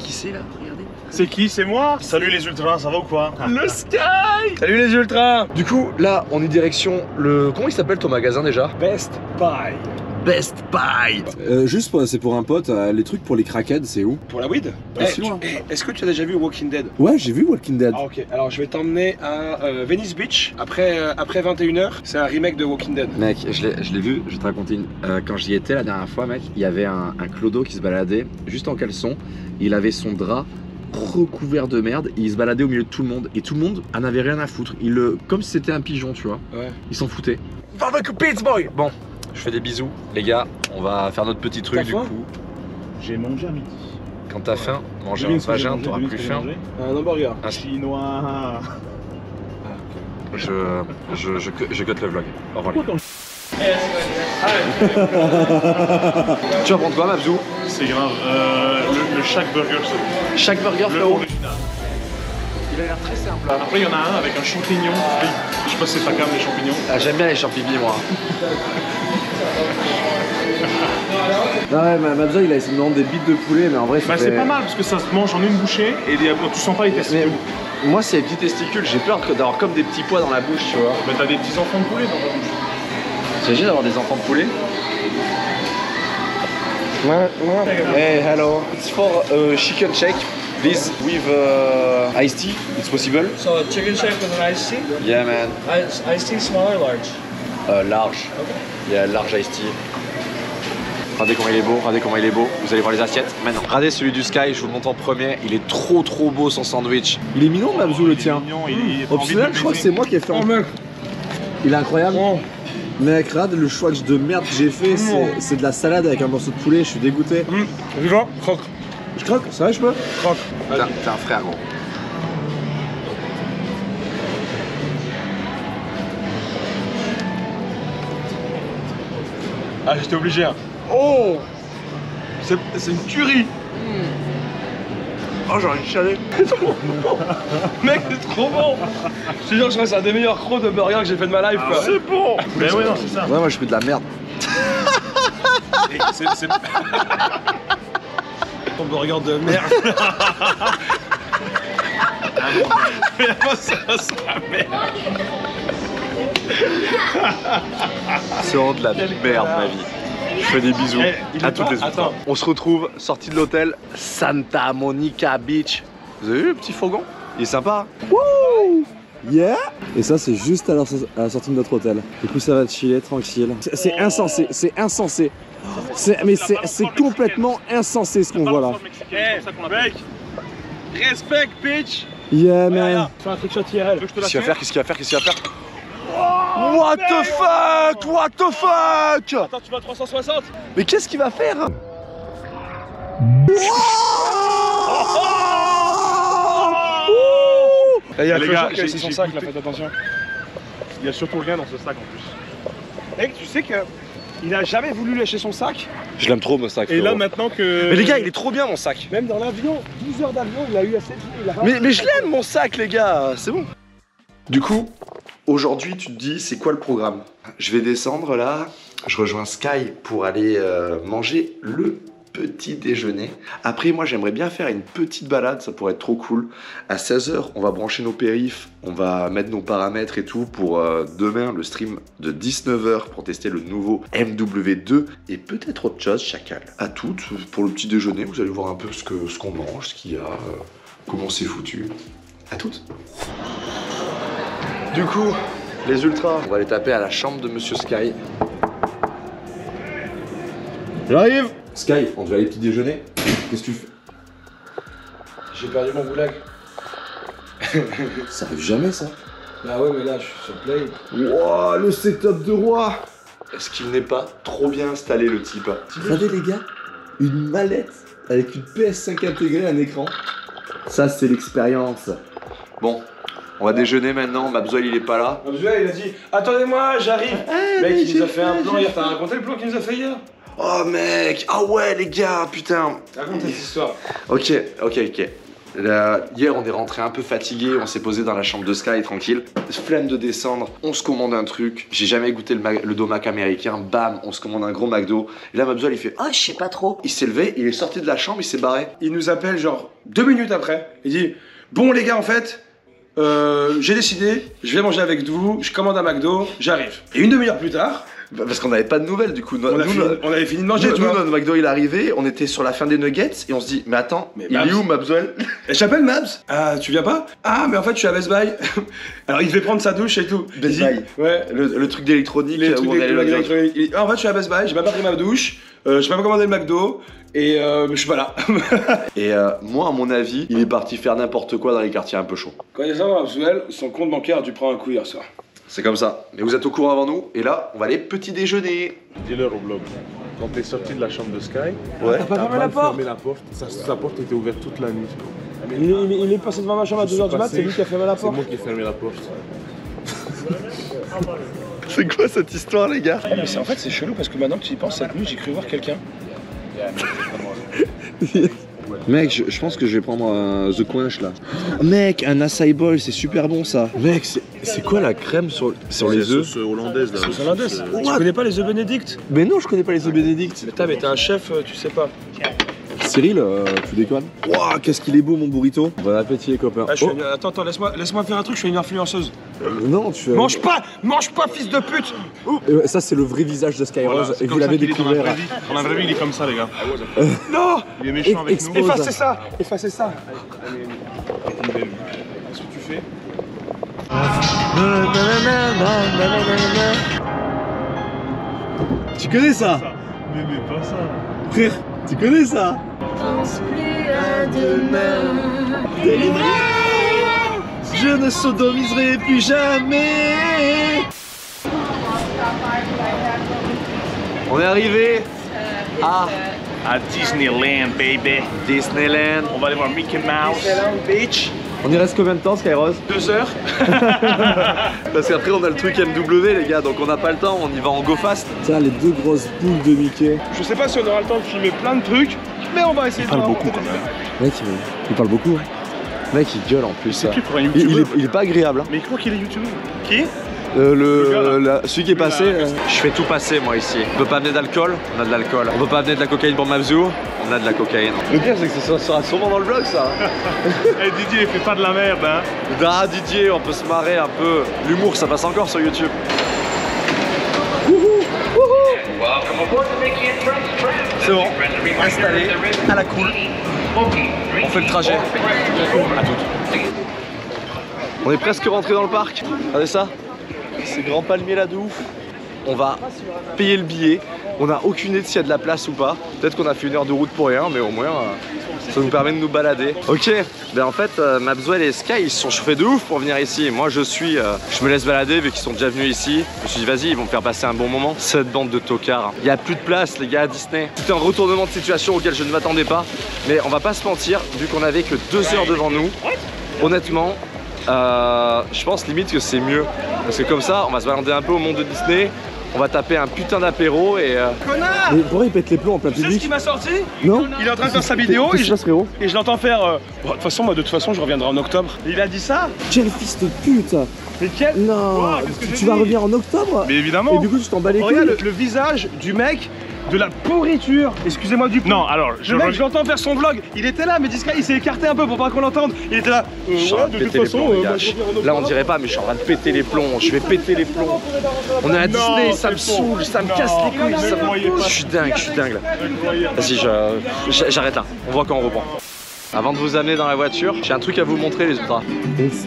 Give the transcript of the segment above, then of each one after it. qui c'est là, regardez. C'est qui? C'est moi. Salut les ultras, ça va ou quoi? Le Sky. Salut les ultras. Du coup là on est direction le... Comment il s'appelle ton magasin déjà? Best Buy. Best Buy. Juste c'est pour un pote, les trucs pour les crackheads c'est où? Pour la weed? Est-ce que tu as déjà vu Walking Dead? Ouais, j'ai vu Walking Dead. Ah ok, alors je vais t'emmener à Venice Beach après 21h, c'est un remake de Walking Dead. Mec, je l'ai vu, je te raconte une... quand j'y étais la dernière fois mec, il y avait un clodo qui se baladait juste en caleçon, il avait son drap recouvert de merde, et il se baladait au milieu de tout le monde et tout le monde en avait rien à foutre, comme si c'était un pigeon tu vois, ouais. Il s'en foutait. Bon. Je fais des bisous, les gars, on va faire notre petit truc du coup. J'ai mangé à midi. Quand t'as faim, manger un vagin, t'auras plus faim. Un hamburger. Un chinois. Je cut le vlog. Au revoir les gars. Tu vas prendre quoi Mabzou? C'est grave, le chaque burger. Chaque burger là-haut. Il a l'air très simple. Après il y en a un avec un champignon. Je sais pas si c'est pas comme les champignons. Ah j'aime bien les champignons moi. Non, ouais, Mabzouel il a essayé de me rendre des bites de poulet, mais en vrai c'est pas mal parce que ça se mange en une bouchée et tu sens pas les testicules. Mais, moi, c'est les petits testicules, j'ai peur d'avoir comme des petits pois dans la bouche, tu vois. Mais t'as des petits enfants de poulet dans ta bouche. Il s'agit d'avoir des enfants de poulet. Ouais. Hey, hello. It's for chicken shake. This with iced tea, it's possible. So, chicken shake with an iced tea? Yeah, man. Iced tea, small or large? Large. Okay. Yeah, large iced tea. Regardez comment il est beau, regardez comment il est beau, vous allez voir les assiettes maintenant. Regardez celui du Sky, je vous le montre en premier, il est trop beau son sandwich. Il est mignon Mabzou le tien. Optionnel, je crois que c'est moi qui ai fait en mec. Il est incroyable. Mec, regarde le choix de merde que j'ai fait, c'est de la salade avec un morceau de poulet, je suis dégoûté. Vivant, croque. Je croque, ça va je peux? Croque. T'es un frère gros. Ah j'étais obligé hein. Oh, c'est une tuerie. Oh, j'ai envie de chialer. C'est trop bon. Mec, c'est trop bon. Je te jure, je crois que c'est un des meilleurs crocs de burger que j'ai fait de ma life. Ah, c'est bon. Mais ouais, non, c'est ça. Ouais, moi, je fais de la merde. C'est... Ton burger de merde. Mais moi, c'est la merde. C'est vraiment de la merde, ma vie. Je fais des bisous à toutes les autres. On se retrouve, sortie de l'hôtel, Santa Monica Beach. Vous avez vu le petit fourgon? Il est sympa. Wouh! Yeah! Et ça, c'est juste à la sortie de notre hôtel. Du coup, ça va chiller tranquille. C'est insensé, c'est insensé. Mais c'est complètement insensé ce qu'on voit là. Mec! Respect, bitch! Yeah, man! Fais un trick shot IRL. Qu'est-ce qu'il va faire? What the fuck? What the fuck? Attends, tu vas à 360? Mais qu'est-ce qu'il va faire? Il y a les gars, c'est son sac là, faites attention. Il y a surtout rien dans ce sac en plus. Mec, tu sais que il a jamais voulu lâcher son sac. Je l'aime trop mon sac. Et là maintenant que... Mais les gars, il est trop bien mon sac. Même dans l'avion, 12 heures d'avion, il a eu assez de... Mais je l'aime mon sac les gars, c'est bon. Du coup... Aujourd'hui, tu te dis, c'est quoi le programme? Je vais descendre là, je rejoins Sky pour aller manger le petit déjeuner. Après, moi, j'aimerais bien faire une petite balade, ça pourrait être trop cool. À 16h, on va brancher nos périphes, on va mettre nos paramètres et tout pour demain, le stream de 19h pour tester le nouveau MW2 et peut-être autre chose, chacal. À toutes, pour le petit déjeuner, vous allez voir un peu ce qu'on mange, ce qu'il y a, comment c'est foutu. À toutes! Du coup, les ultras, on va les taper à la chambre de Monsieur Sky. J'arrive. Sky, on devait aller petit déjeuner. Qu'est-ce que tu fais? J'ai perdu mon goulag. Ça arrive jamais ça. Bah ouais mais là je suis sur play. Wouah, le setup de roi. Est-ce qu'il n'est pas trop bien installé le type? Regardez les gars, une mallette avec une PS5 intégrée à un écran. Ça c'est l'expérience. Bon. On va déjeuner maintenant, Mabzouel il est pas là. Mabzouel il a dit attendez-moi j'arrive. Mec il nous a fait un plan hier, t'as raconté le plan qu'il nous a fait hier? Oh mec, ah ouais les gars, putain. Raconte cette histoire. Ok. Hier on est rentré un peu fatigué, on s'est posé dans la chambre de Sky tranquille, flemme de descendre, on se commande un truc, j'ai jamais goûté le domac américain, bam, on se commande un gros McDo. Et là Mabzouel il fait ah oh, je sais pas trop. Il s'est levé, il est sorti de la chambre, il s'est barré. Il nous appelle genre 2 minutes après, il dit bon les gars en fait, j'ai décidé, je vais manger avec vous, je commande un McDo, j'arrive. Et une demi-heure plus tard, parce qu'on n'avait pas de nouvelles du coup. On avait fini de manger, tu vois. Notre McDo il est arrivé, on était sur la fin des nuggets et on se dit mais attends, mais il est où Mabzouel? Et je t'appelle Mabs. Ah tu viens pas? Ah mais en fait je suis à Best Buy. Alors il devait prendre sa douche et tout. Best Buy. Ouais. Le truc d'électronique. Ah, en fait je suis à Best Buy, j'ai même pas pris ma douche, j'ai même pas commandé le McDo. Et je suis pas là. Et moi à mon avis il est parti faire n'importe quoi dans les quartiers un peu chauds. Connaissant Mabzouel, son compte bancaire a dû prendre un coup hier soir. C'est comme ça, mais vous êtes au courant avant nous, et là, on va aller petit déjeuner. Dis-leur au blog, quand t'es sorti de la chambre de Sky, ouais. T'as pas fermé la porte, sa porte était ouverte toute la nuit. Il est passé devant ma chambre à 2h du mat', c'est lui qui a fermé la porte. C'est moi qui ai fermé la porte. C'est quoi cette histoire les gars? Ah, mais en fait c'est chelou parce que maintenant que tu y penses, cette nuit j'ai cru voir quelqu'un. Mec, je pense que je vais prendre The Quench là. Mec, un acai bowl, c'est super bon ça. Mec, c'est quoi la crème sur les œufs? Sauce hollandaise là. Sauce hollandaise. Tu connais pas les œufs Bénédicte? Mais non, je connais pas les œufs Bénédicte. Mais t'es un chef, tu sais pas. Cyril, tu déconnes? Waouh, qu'est-ce qu'il est beau mon burrito. Bon appétit les copains. Ah, attends, laisse-moi faire un truc, je suis une influenceuse. Non, tu... Mange pas fils de pute. Ça c'est le vrai visage de SkyRRoZ et vous l'avez découvert. Dans la vraie vie il est comme ça les gars. Non. Il est méchant avec nous. Effacez ça. Qu'est-ce que tu fais? Tu connais ça? Mais pas ça. Frère, tu connais ça? Pense plus à demain. Délivré, je ne sodomiserai plus jamais. On est arrivé à Disneyland, baby. Disneyland. On va aller voir Mickey Mouse. Disneyland Beach. On y reste combien de temps, SkyRRoZ? 2 heures. Parce qu'après on a le truc MW les gars, donc on n'a pas le temps, on y va en go fast. Tiens les 2 grosses boules de Mickey. Je sais pas si on aura le temps de filmer plein de trucs, mais on va essayer de faire. Il parle beaucoup quand même. Mec il parle beaucoup. Mec il gueule en plus. C'est qui pour un YouTuber? Il est pas agréable hein. Mais il croit qu'il est YouTuber. Qui? Celui qui est passé. Je fais tout passer moi ici. On peut pas amener d'alcool, on a de l'alcool. On peut pas amener de la cocaïne pour Mabzouel, on a de la cocaïne. Le pire c'est que ça sera sûrement dans le vlog ça. Hey, Didier, fais pas de la merde hein. Bah Didier, on peut se marrer un peu. L'humour ça passe encore sur YouTube. C'est bon, installé, à la cool. On fait le trajet. À toutes. On est presque rentré dans le parc. Regardez ça. Ces grands palmiers là de ouf. On va payer le billet. On n'a aucune idée s'il y a de la place ou pas. Peut-être qu'on a fait 1 heure de route pour rien, mais au moins ça nous permet de nous balader. Ok, ben en fait Mabzouel et Sky ils se sont chauffés de ouf pour venir ici. Moi je me laisse balader vu qu'ils sont déjà venus ici. Je me suis dit vas-y, ils vont me faire passer un bon moment. Cette bande de tocards, il n'y a plus de place les gars à Disney. C'était un retournement de situation auquel je ne m'attendais pas. Mais on va pas se mentir, vu qu'on avait que 2 heures devant nous, honnêtement, je pense limite que c'est mieux. Parce que comme ça, on va se balader un peu au monde de Disney. On va taper un putain d'apéro et... Connard! Mais pourquoi il pète les plombs en plein public? Tu sais ce qui m'a sorti? Non. Il est en train de faire sa vidéo et je l'entends faire... Bon, de toute façon, je reviendrai en octobre. Et il a dit ça? Quel fils de pute! Mais quel... Non! Tu vas revenir en octobre? Mais évidemment! Et du coup, tu t'en bats les couilles. Regarde le visage du mec. De la pourriture. Excusez-moi du coup. Non, alors je l'entends faire son vlog. Il était là, mais Disca, il s'est écarté un peu pour pas qu'on l'entende. Il était là. Là, on dirait pas, mais je suis en train de péter les plombs. Je vais péter les plombs. On est à Disney, ça me saoule, ça me casse les couilles. Je suis dingue. Vas-y, j'arrête là. On voit quand on reprend. Avant de vous amener dans la voiture, j'ai un truc à vous montrer les ultras.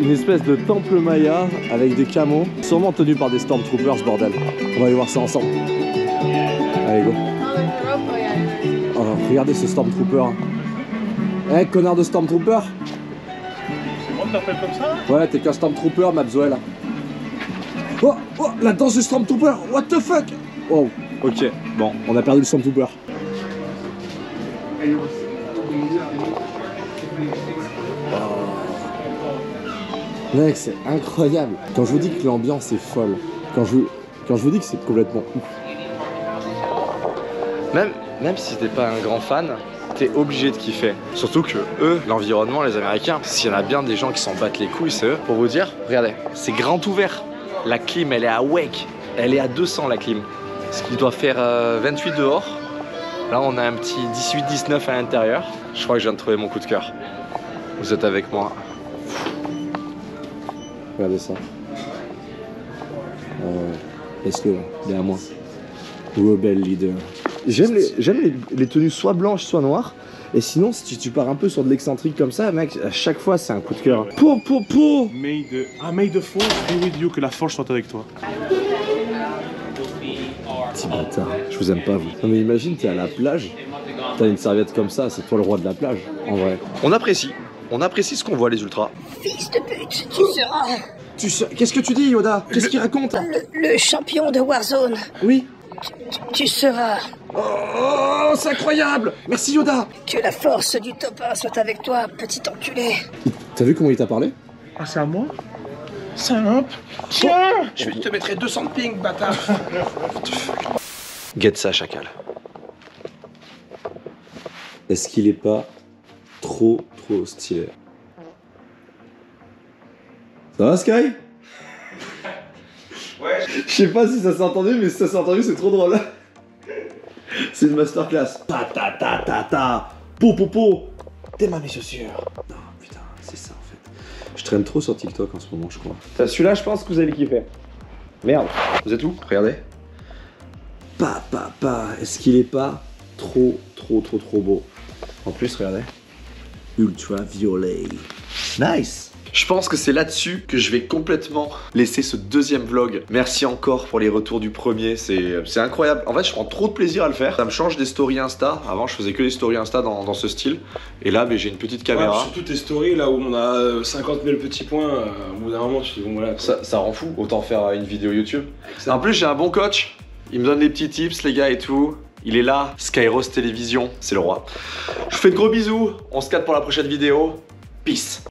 Une espèce de temple maya avec des camos, sûrement tenus par des stormtroopers, bordel. On va aller voir ça ensemble. Allez go. Oh, regardez ce Stormtrooper. Eh connard de Stormtrooper. C'est bon, t'appelles comme ça? Ouais, t'es qu'un Stormtrooper, Mabzouel. Oh, la danse du Stormtrooper. What the fuck? Oh, ok, bon, on a perdu le Stormtrooper. Oh. Mec, c'est incroyable. Quand je vous dis que l'ambiance est folle, quand je vous dis que c'est complètement ouf. Même si t'es pas un grand fan, t'es obligé de kiffer. Surtout que eux, l'environnement, les Américains, s'il y en a bien des gens qui s'en battent les couilles, c'est eux. Pour vous dire, regardez, c'est grand ouvert. La clim, elle est à WEC. Elle est à 200 la clim. Ce qui doit faire 28 dehors. Là, on a un petit 18-19 à l'intérieur. Je crois que je viens de trouver mon coup de cœur. Vous êtes avec moi. Regardez ça. Est-ce que derrière moi, Rebel Leader. J'aime les tenues soit blanches, soit noires. Et sinon, si tu pars un peu sur de l'excentrique comme ça, mec, à chaque fois, c'est un coup de cœur. Pour, may the force be with you, que la force soit avec toi. Petit bâtard, je vous aime pas, vous. Non mais imagine, t'es à la plage, t'as une serviette comme ça, c'est toi le roi de la plage, en vrai. On apprécie ce qu'on voit, les ultras. Fils de pute, tu seras... Qu'est-ce que tu dis, Yoda? Qu'est-ce qu'il raconte? Le champion de Warzone. Oui. Tu seras... Oh, c'est incroyable! Merci Yoda! Que la force du top 1 soit avec toi, petit enculé. T'as vu comment il t'a parlé? Ah, c'est à moi? Salope! Tiens! Je te mettrai 200 de ping, bâtard! Guette ça, chacal. Est-ce qu'il est pas trop stylé? Ça va, Sky? Ouais. Je sais pas si ça s'est entendu, mais si ça s'est entendu, c'est trop drôle. C'est une masterclass. Ta ta ta ta ta. Po po po. T'es ma mes chaussures. Non, putain, c'est ça en fait. Je traîne trop sur TikTok en ce moment, je crois. Celui-là, je pense que vous allez kiffer. Merde. Vous êtes où? Regardez. Est-ce qu'il est pas trop beau? En plus, regardez. Ultra violet. Nice. Je pense que c'est là-dessus que je vais complètement laisser ce deuxième vlog. Merci encore pour les retours du premier, c'est incroyable. En fait, je prends trop de plaisir à le faire. Ça me change des stories Insta. Avant, je faisais que des stories Insta dans ce style. Et là, j'ai une petite caméra. Ouais, surtout tes stories, là où on a 50 000 petits points, au bout d'un moment, tu te dis, bon, voilà. Ça rend fou, autant faire une vidéo YouTube. Exactement. En plus, j'ai un bon coach. Il me donne des petits tips, les gars, et tout. Il est là, SkyRRoZ Télévision, c'est le roi. Je vous fais de gros bisous. On se capte pour la prochaine vidéo. Peace.